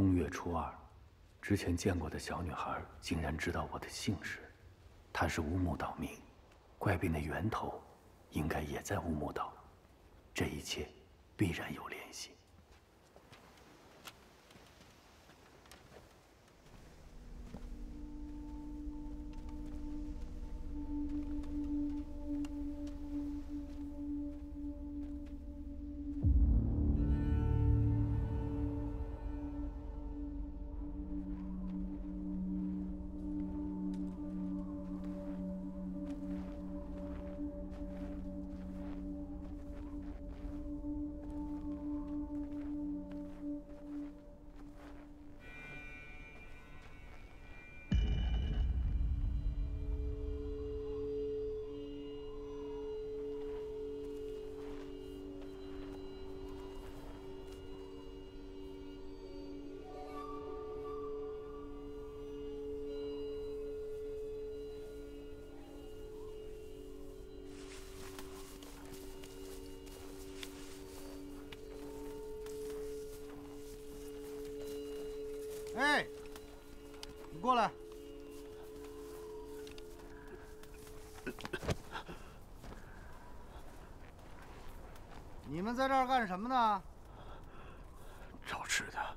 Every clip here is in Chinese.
冬月初二，之前见过的小女孩竟然知道我的姓氏，她是乌木岛民，怪病的源头应该也在乌木岛，这一切必然有联系。 哎，你过来。你们在这儿干什么呢？找吃的。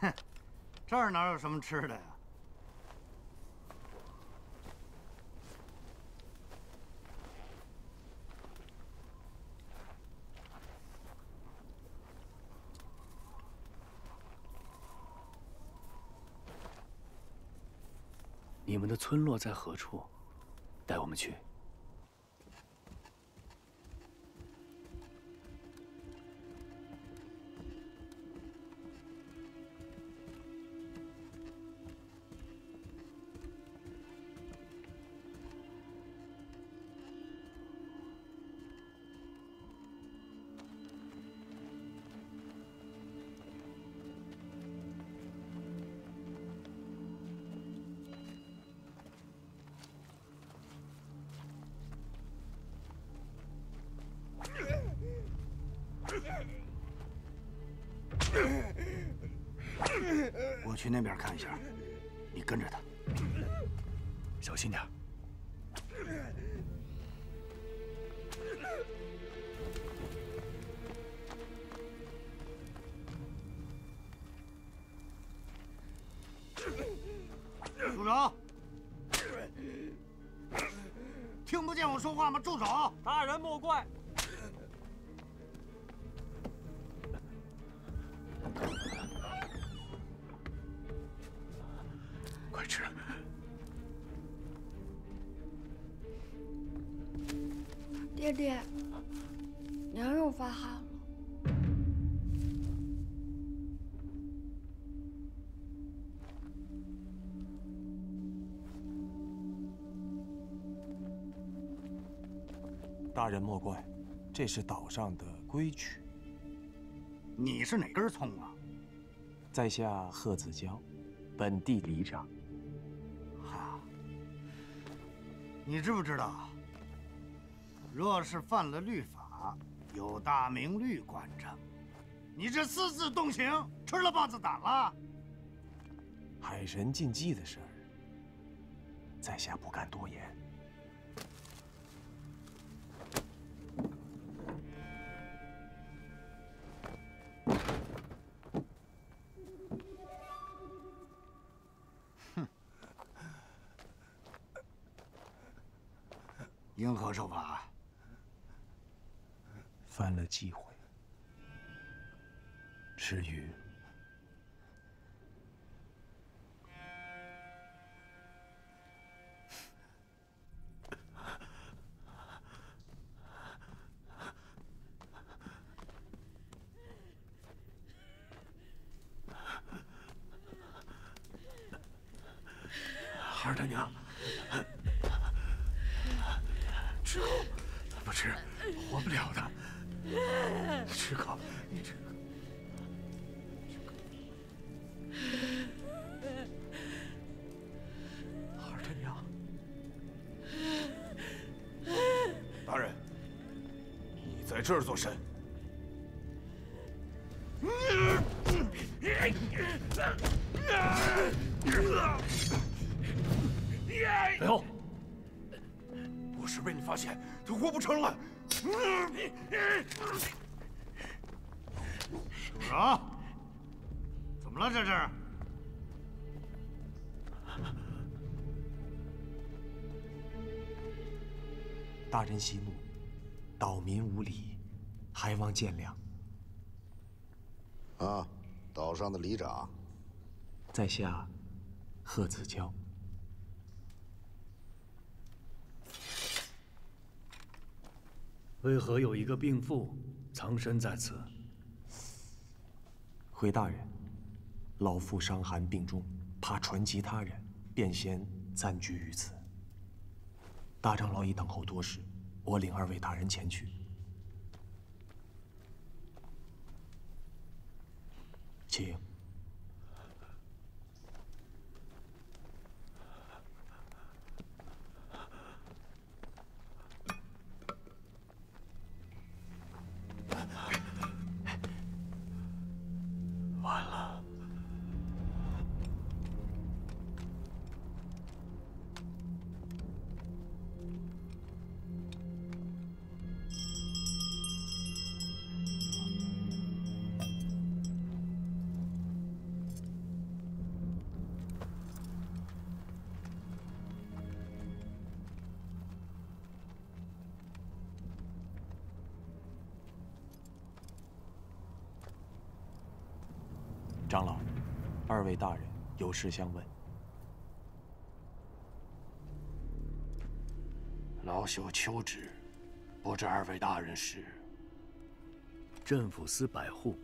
哼，这儿哪有什么吃的呀？你们的村落在何处？带我们去。我去那边看一下，你跟着他，小心点。 爹爹，娘又发汗了。大人莫怪，这是岛上的规矩。你是哪根葱啊？在下贺子娇，本地里长。哈，你知不知道？ 若是犯了律法，有大明律管着。你这私自动刑，吃了豹子胆了。海神禁忌的事儿，在下不敢多言。哼，因何受罚？ 犯了忌讳，吃鱼。孩儿他娘，吃口不吃，活不了的。 吃口，你吃口。 大人，你在这儿作甚？北流，我是被你发现，他活不成了。署长，怎么了这是？大人息怒，岛民无礼，还望见谅。啊，岛上的里长，在下贺子娇。 为何有一个病妇藏身在此？回大人，老妇伤寒病重，怕传及他人，便先暂居于此。大长老已等候多时，我领二位大人前去。请。长老，二位大人有事相问。老朽求旨，不知二位大人是？镇抚司百户，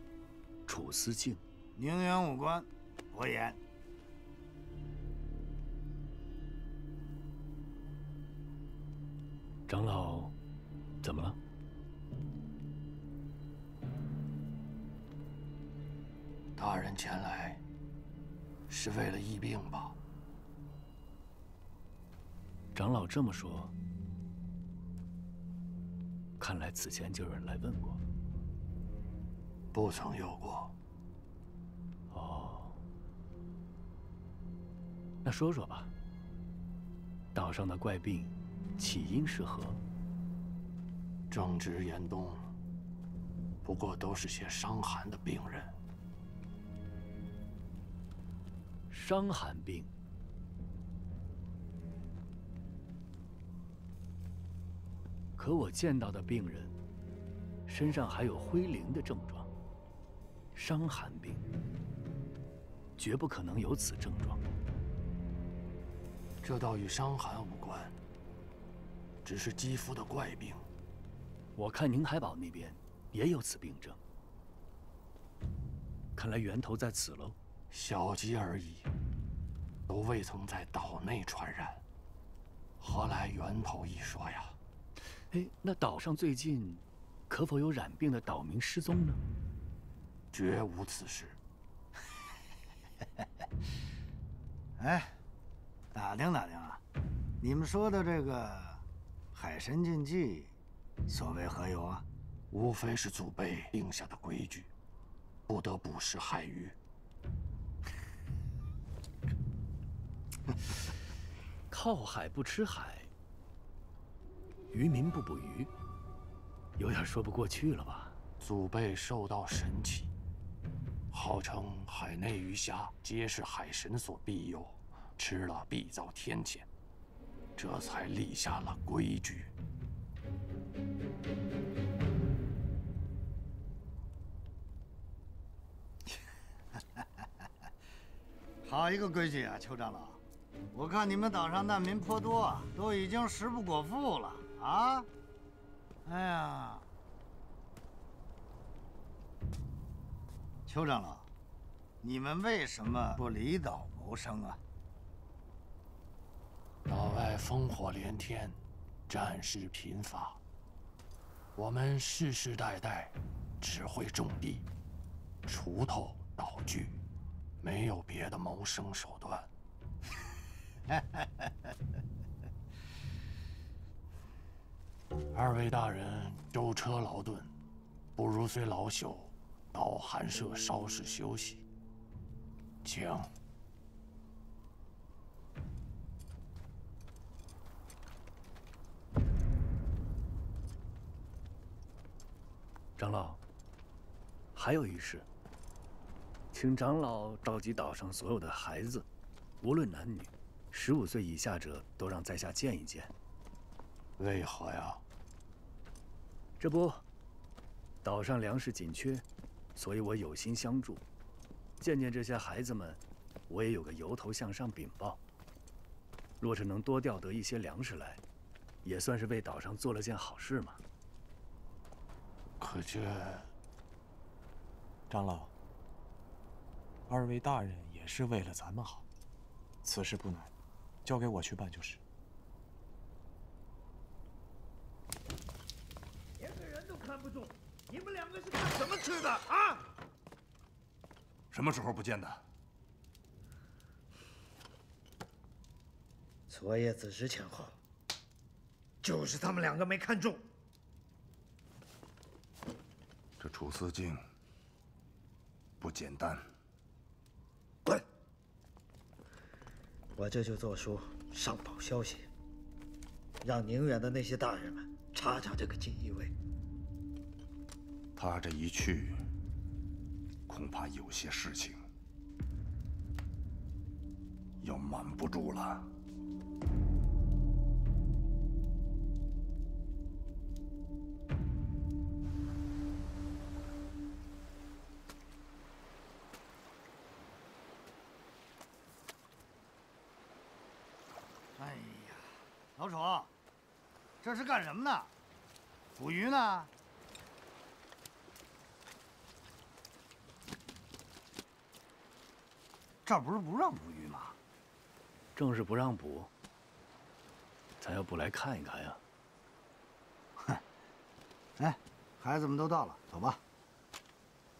楚思敬，宁阳武官，伯言。长老，怎么了？ 大人前来，是为了医病吧？长老这么说，看来此前就有人来问过。不曾有过。哦，那说说吧，岛上的怪病起因是何？正值严冬，不过都是些伤寒的病人。 伤寒病，可我见到的病人身上还有灰燎的症状，伤寒病绝不可能有此症状。这倒与伤寒无关，只是肌肤的怪病。我看宁海堡那边也有此病症，看来源头在此喽。 小疾而已，都未曾在岛内传染，何来源头一说呀？哎，那岛上最近可否有染病的岛民失踪呢？绝无此事。哎，打听打听啊，你们说的这个海神禁忌，所谓何由啊？无非是祖辈定下的规矩，不得捕食海鱼。 靠海不吃海，渔民不捕鱼，有点说不过去了吧？祖辈受到神启，号称海内鱼虾皆是海神所庇佑，吃了必遭天谴，这才立下了规矩。好一个规矩啊，邱长老！我看你们岛上难民颇多啊，都已经食不果腹了啊！哎呀，邱长老，你们为什么不离岛谋生啊？岛外烽火连天，战事频发，我们世世代代只会种地、锄头、岛具。 没有别的谋生手段。二位大人舟车劳顿，不如随老朽到寒舍稍事休息，请。长老，还有一事，请长老召集岛上所有的孩子，无论男女，15岁以下者都让在下见一见。为何呀？这不，岛上粮食紧缺，所以我有心相助，见见这些孩子们，我也有个由头向上禀报。若是能多调得一些粮食来，也算是为岛上做了件好事嘛。 可这，长老，二位大人也是为了咱们好，此事不难，交给我去办就是。连个人都看不住，你们两个是干什么吃的啊？什么时候不见的？昨夜子时前后，就是他们两个没看中。 这楚思静不简单，滚！我这就做书上报消息，让宁远的那些大人们查查这个锦衣卫。他这一去，恐怕有些事情要瞒不住了。 老丑，这是干什么呢？捕鱼呢？这儿不是不让捕鱼吗？正是不让捕，咱要不来看一看呀？哼！哎，孩子们都到了，走吧。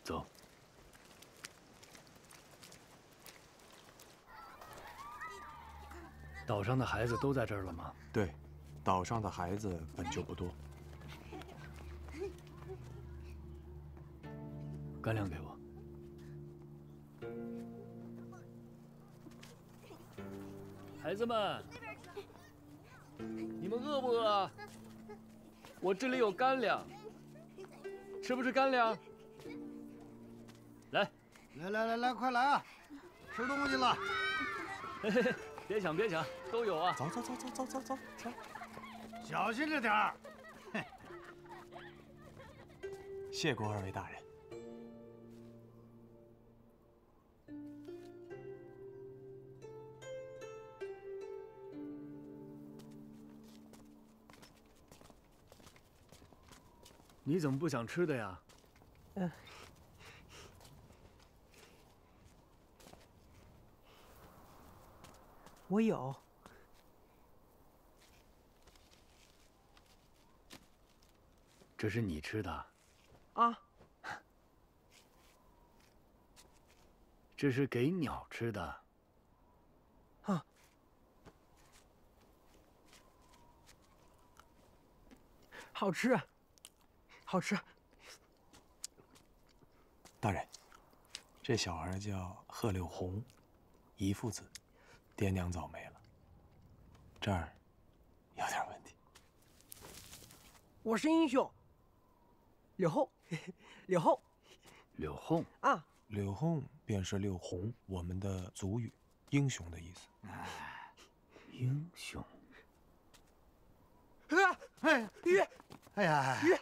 走。 岛上的孩子都在这儿了吗？对，岛上的孩子本就不多。干粮给我。孩子们，你们饿不饿？我这里有干粮，吃不吃干粮？来，来，快来啊！吃东西了。别抢，别抢，都有啊！走，走，小心着点儿。谢过二位大人。你怎么不想吃的呀？嗯。 我有。这是你吃的？啊。这是给鸟吃的。啊。好吃，好吃。大人，这小孩叫贺柳红，遗腹子。 爹娘早没了，这儿有点问题。我是英雄，柳红，柳红，柳红啊，柳红便是柳红，我们的族语“英雄”的意思。英雄。哎，鱼！哎呀，鱼！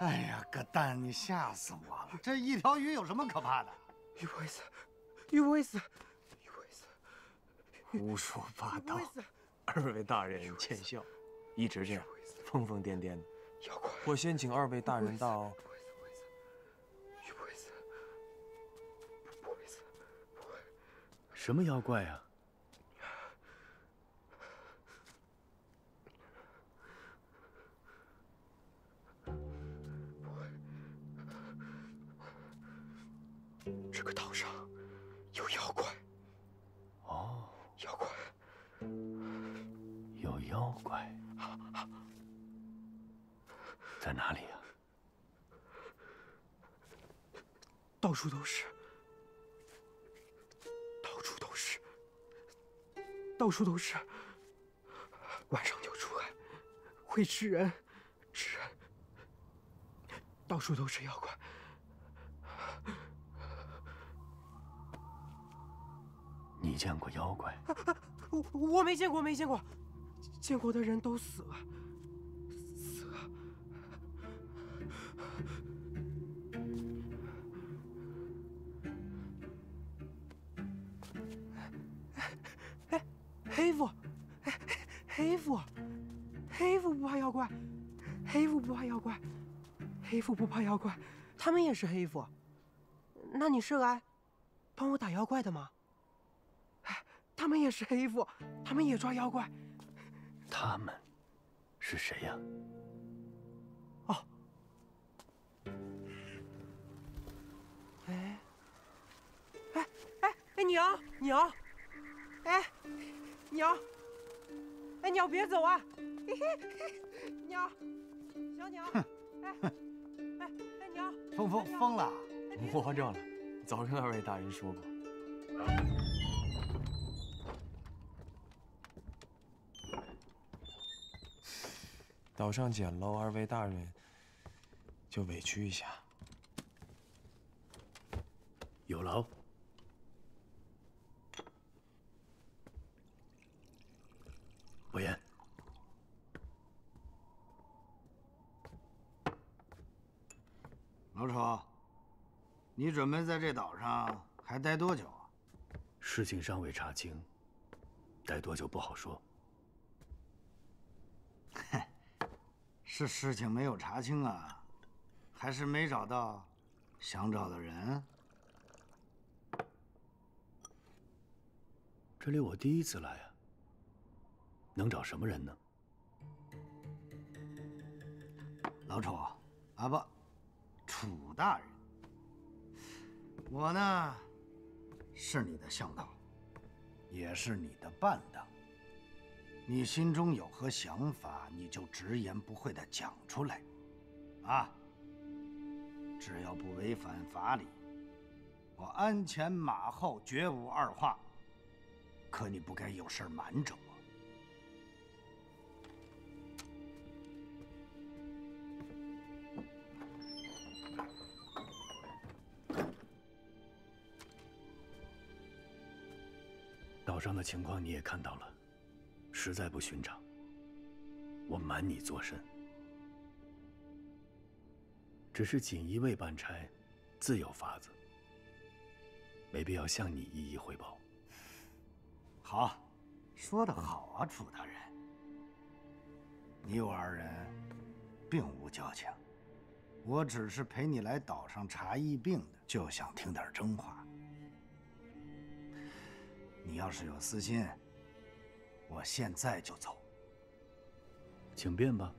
哎呀，个蛋，你吓死我了！这一条鱼有什么可怕的？鱼不会死，鱼不会死。 胡说八道！二位大人见笑，一直这样疯疯癫癫的。我先请二位大人到。什么妖怪呀？这个岛上有妖怪。 妖怪，有妖怪，在哪里呀？到处都是，到处都是，到处都是。晚上就出来，会吃人，吃人。到处都是妖怪。你见过妖怪？我没见过，没见过，见过的人都死了，死了。哎，黑夫，黑夫，黑夫不怕妖怪，黑夫不怕妖怪，黑夫不怕妖怪，他们也是黑夫。那你是来帮我打妖怪的吗？ 他们也是黑夫，他们也抓妖怪。他们是谁呀？哦，哎，哎哎哎，鸟鸟，哎鸟，哎鸟别走啊！鸟，小鸟，哎哎哎鸟，疯疯疯了，魔怔了，早跟二位大人说过。 岛上简陋，二位大人就委屈一下。有劳。伯言，老丑，你准备在这岛上还待多久啊？事情尚未查清，待多久不好说。 是事情没有查清啊，还是没找到想找的人？这里我第一次来啊，能找什么人呢？老楚啊，啊不，楚大人，我呢，是你的向导，也是你的伴当。 你心中有何想法，你就直言不讳地讲出来，啊！只要不违反法理，我鞍前马后绝无二话。可你不该有事瞒着我。岛上的情况你也看到了。 实在不寻常，我瞒你作甚？只是锦衣卫办差，自有法子，没必要向你一一汇报。好，说得好啊，楚大人。你我二人并无交情，我只是陪你来岛上查疫病的，就想听点真话。你要是有私心。 我现在就走，请便吧。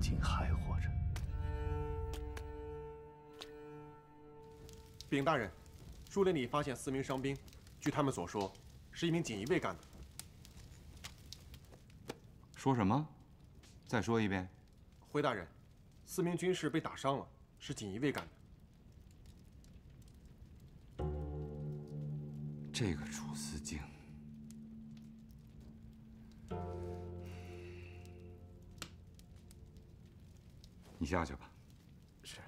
竟还活着，禀大人，树林里发现4名伤兵，据他们所说。 是一名锦衣卫干的。说什么？再说一遍。回大人，4名军士被打伤了，是锦衣卫干的。这个褚遂京，你下去吧。是。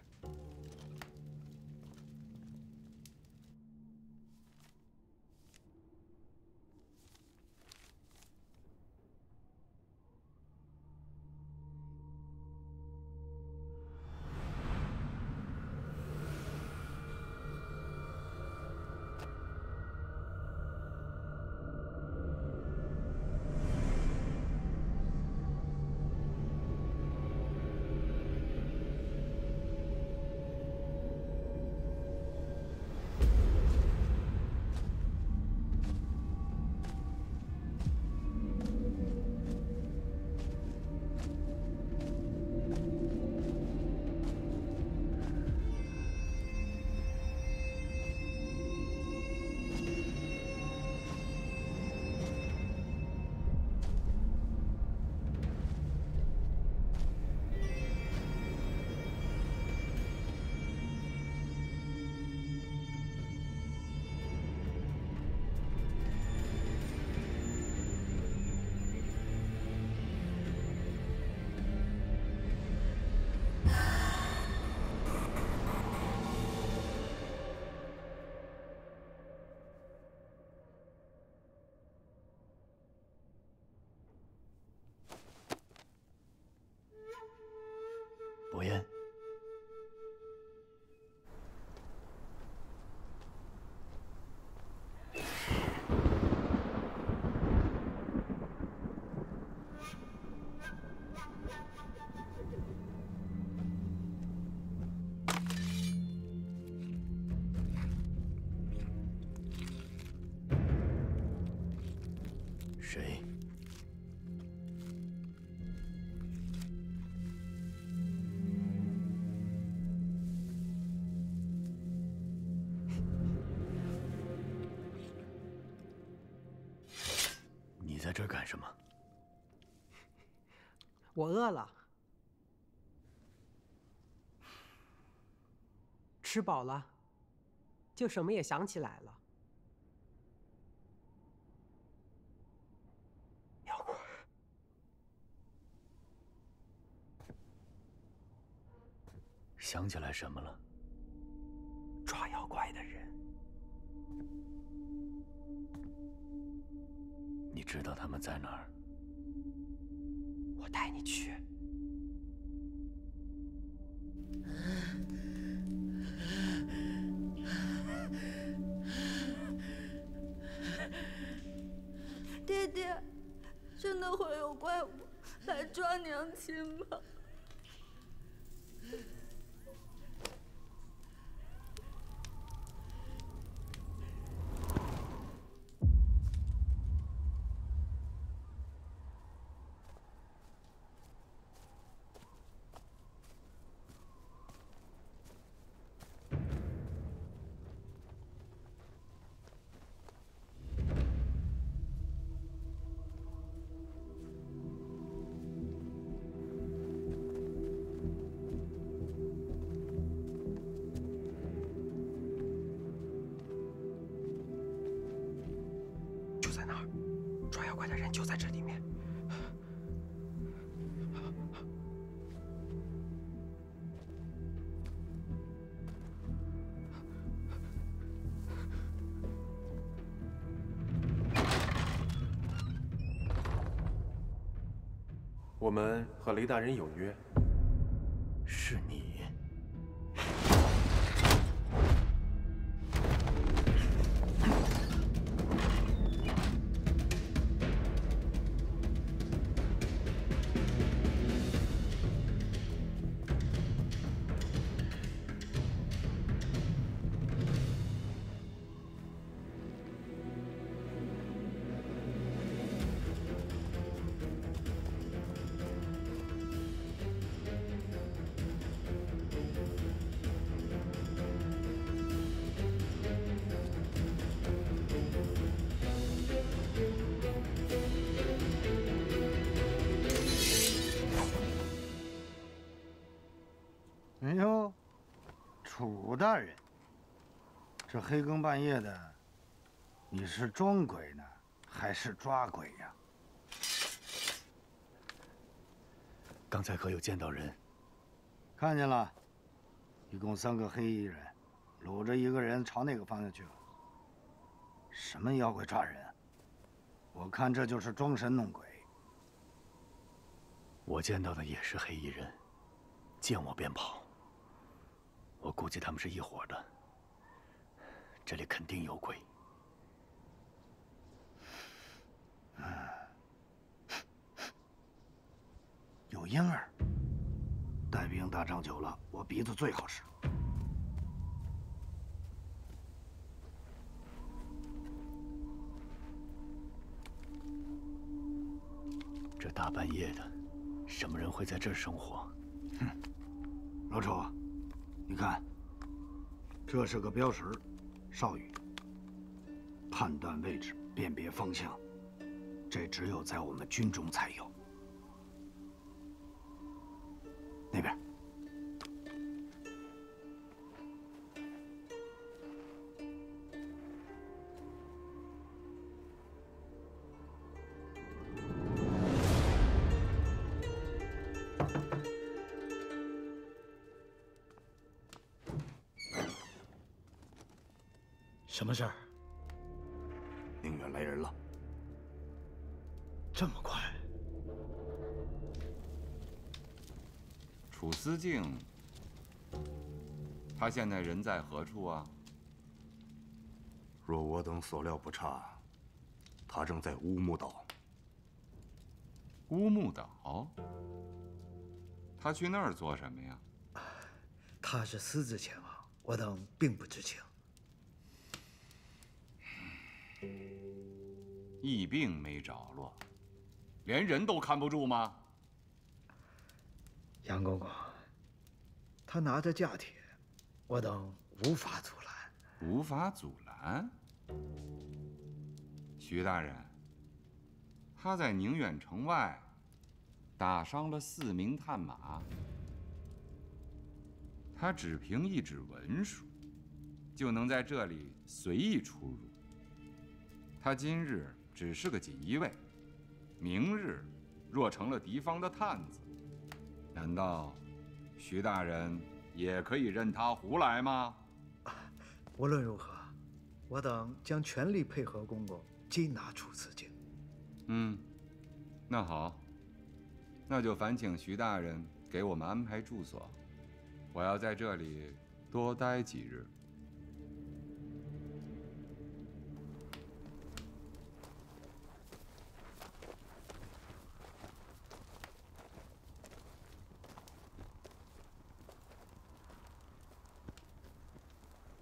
回恩。谁？ 在这儿干什么？我饿了，吃饱了，就什么也想起来了。妖怪，想起来什么了？抓妖怪的人。 你知道他们在哪儿？我带你去。爹爹，真的会有怪物来抓娘亲吗？就在这里面。我们和雷大人有约。是你。 哎呦，楚大人，这黑更半夜的，你是装鬼呢，还是抓鬼呀？刚才可有见到人？看见了，一共3个黑衣人，掳着一个人朝那个方向去了。什么妖怪抓人啊？我看这就是装神弄鬼。我见到的也是黑衣人，见我便跑。 我估计他们是一伙的，这里肯定有鬼。有婴儿，带兵打仗久了，我鼻子最好使。这大半夜的，什么人会在这儿生活？哼，老丑。 你看，这是个标识，少羽。判断位置，辨别方向，这只有在我们军中才有。那边，什么事儿？宁远来人了，这么快？楚思敬，他现在人在何处啊？若我等所料不差，他正在乌木岛。乌木岛？他去那儿做什么呀？他是私自前往，我等并不知情。疫病没着落，连人都看不住吗？ 杨公公，他拿着假帖，我等无法阻拦。无法阻拦？徐大人，他在宁远城外打伤了4名探马，他只凭一纸文书，就能在这里随意出入。他今日只是个锦衣卫，明日若成了敌方的探子。 难道徐大人也可以任他胡来吗？无论如何，我等将全力配合公公缉拿楚辞敬。嗯，那好，那就烦请徐大人给我们安排住所，我要在这里多待几日。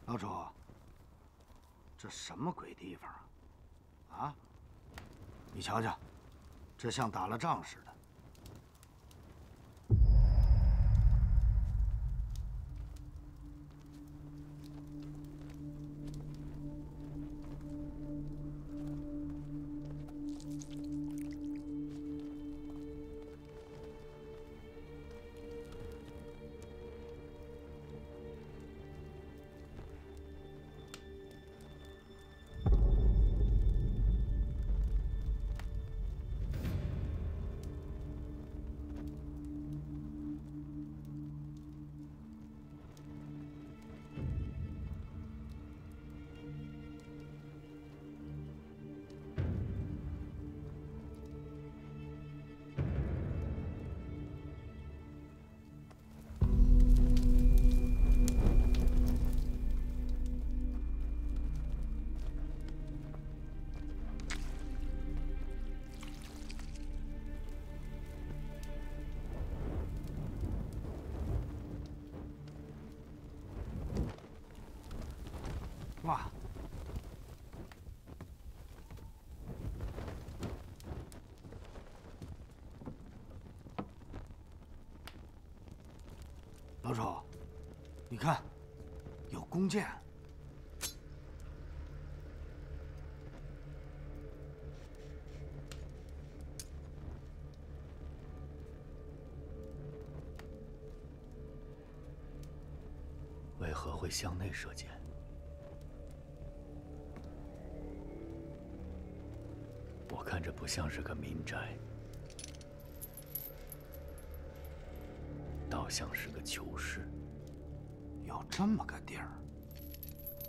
老楚，这什么鬼地方啊？啊！你瞧瞧，这像打了仗似的。哇！老楚，你看，有弓箭。 为何会向内射箭？ 我看着不像是个民宅，倒像是个囚室。有这么个地儿？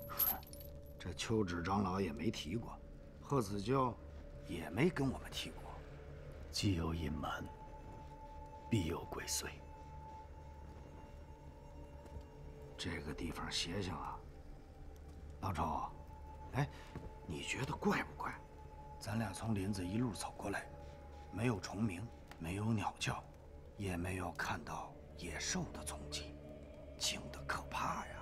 哼，这秋芷长老也没提过，贺子娇也没跟我们提过。既有隐瞒，必有鬼祟。这个地方邪性啊！老周，哎，你觉得怪不怪？ 咱俩从林子一路走过来，没有虫鸣，没有鸟叫，也没有看到野兽的踪迹，静得可怕呀！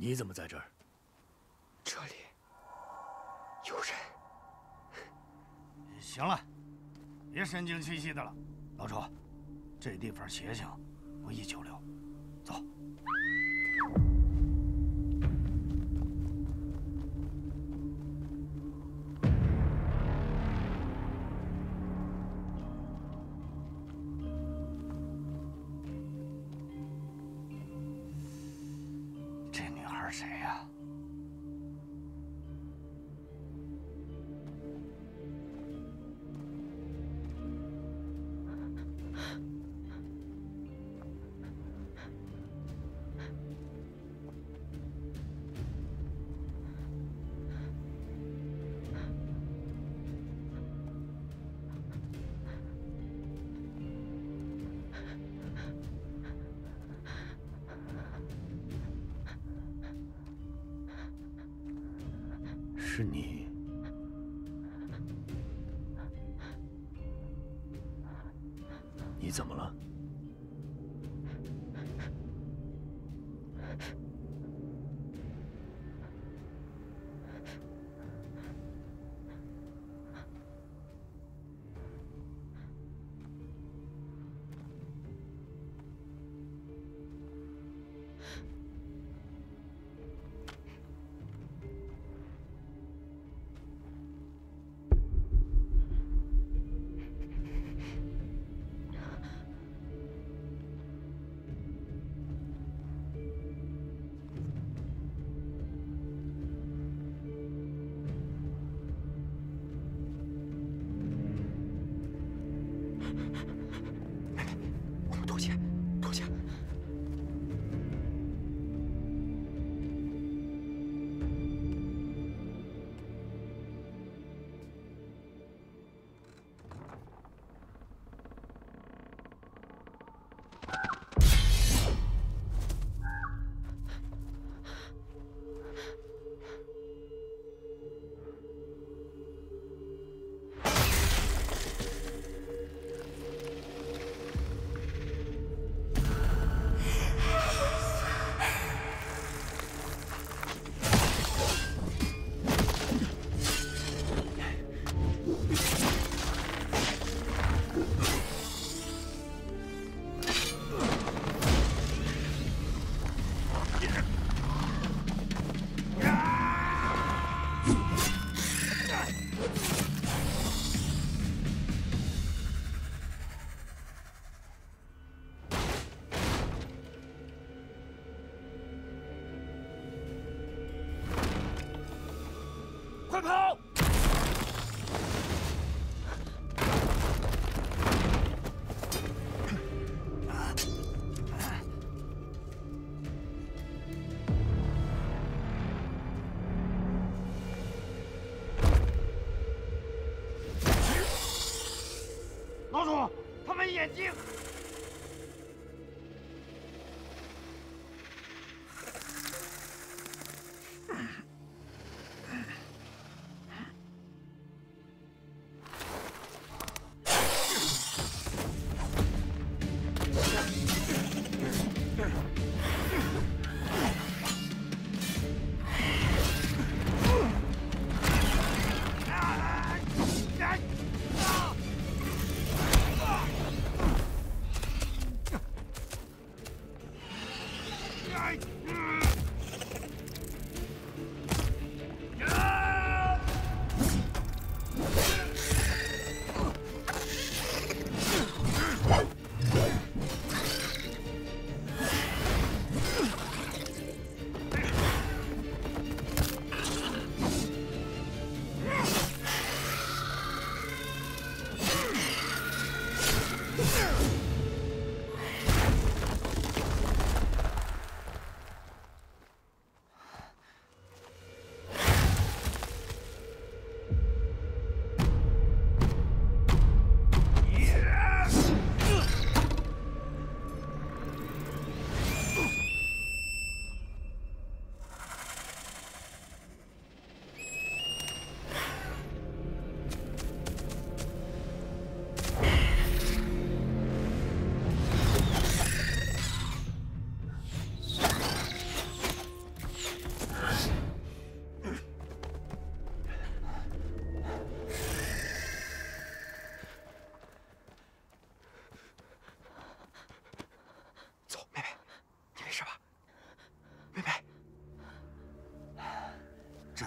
你怎么在这儿？这里有人。行了，别神经兮兮的了。老楚，这地方邪性，不宜久留。走。 谁呀？是你。 你怎么了？眼睛。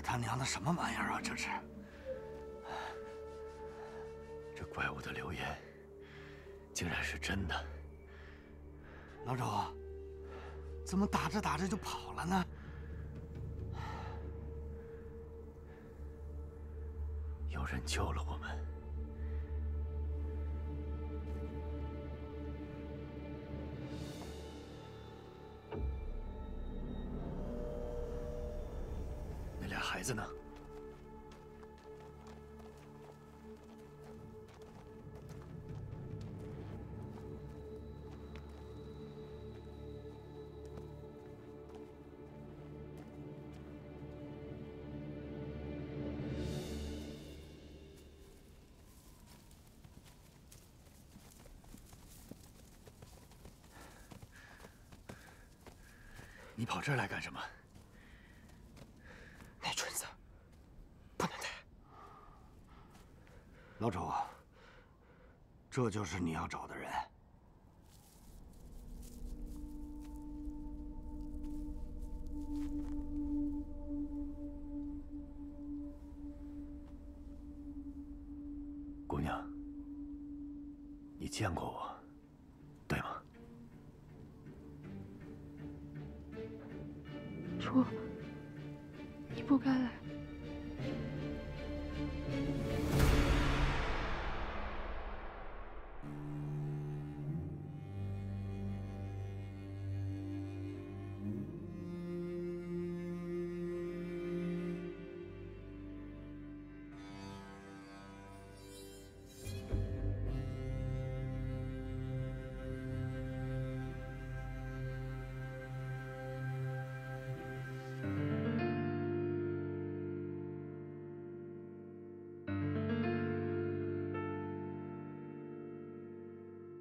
他娘的，什么玩意儿啊！这是，这怪物的流言竟然是真的。老周，怎么打着打着就跑了呢？有人救了我们。 孩子呢？你跑这儿来干什么？那村子不能待。老周啊，这就是你要找的人。 姑娘，你见过我，对吗？楚，你不该来。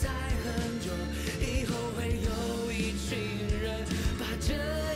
在很久以后，会有一群人把这。